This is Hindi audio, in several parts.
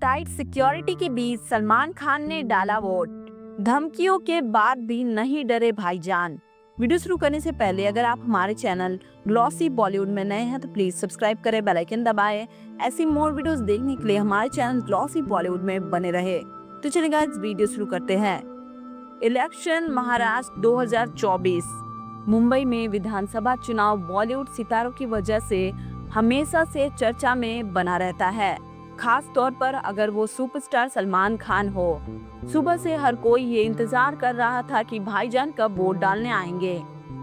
टाइट सिक्योरिटी के बीच सलमान खान ने डाला वोट। धमकियों के बाद भी नहीं डरे भाईजान। वीडियो शुरू करने से पहले अगर आप हमारे चैनल ग्लॉसी बॉलीवुड में नए हैं तो प्लीज सब्सक्राइब करें, बेल आइकन दबाएं। ऐसी मोर वीडियोस देखने के लिए हमारे चैनल ग्लॉसी बॉलीवुड में बने रहे। तो चलिए गाइस वीडियो शुरू करते हैं। इलेक्शन महाराष्ट्र 2024। मुंबई में विधानसभा चुनाव बॉलीवुड सितारों की वजह से हमेशा से चर्चा में बना रहता है, खास तौर पर अगर वो सुपरस्टार सलमान खान हो। सुबह से हर कोई ये इंतजार कर रहा था कि भाईजान कब वोट डालने आएंगे।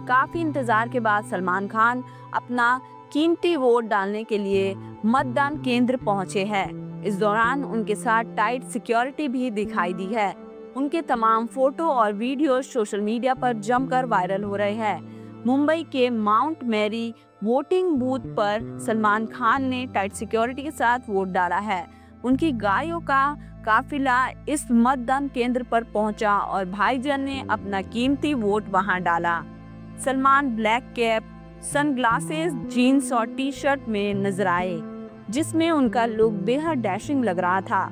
काफी इंतजार के बाद सलमान खान अपना कीमती वोट डालने के लिए मतदान केंद्र पहुंचे हैं। इस दौरान उनके साथ टाइट सिक्योरिटी भी दिखाई दी है। उनके तमाम फोटो और वीडियो सोशल मीडिया पर जमकर वायरल हो रहे हैं। मुंबई के माउंट मेरी वोटिंग बूथ पर सलमान खान ने टाइट सिक्योरिटी के साथ वोट डाला है। उनकी गाड़ियों का काफिला इस मतदान केंद्र पर पहुंचा और भाईजान ने अपना कीमती वोट वहां डाला। Salman black cap, sunglasses, jeans और टी शर्ट में नजर आए, जिसमें उनका लुक बेहद डैशिंग लग रहा था।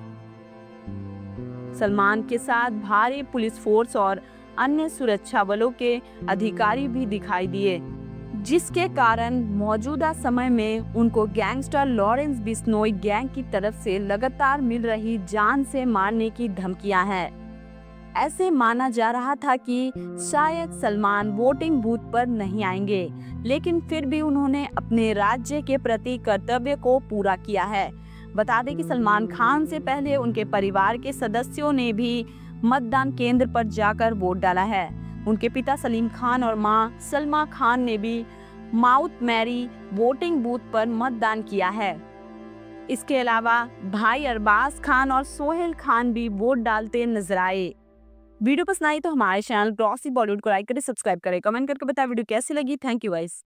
सलमान के साथ भारी पुलिस फोर्स और अन्य सुरक्षा बलों के अधिकारी भी दिखाई दिए, जिसके कारण मौजूदा समय में उनको गैंगस्टर लॉरेंस बिश्नोई गैंग की तरफ से लगातार मिल रही जान से मारने की धमकियां हैं। ऐसे माना जा रहा था कि शायद सलमान वोटिंग बूथ पर नहीं आएंगे, लेकिन फिर भी उन्होंने अपने राज्य के प्रति कर्तव्य को पूरा किया है। बता दें कि सलमान खान से पहले उनके परिवार के सदस्यों ने भी मतदान केंद्र पर जाकर वोट डाला है। उनके पिता सलीम खान और मां सलमा खान ने भी माउंट मेरी वोटिंग बूथ पर मतदान किया है। इसके अलावा भाई अरबाज खान और सोहेल खान भी वोट डालते नजर आए। वीडियो पसंद आई तो हमारे चैनल ग्लॉसी बॉलीवुड को लाइक करें, सब्सक्राइब करें, कमेंट करके बताएं वीडियो कैसी लगी। Thank you guys.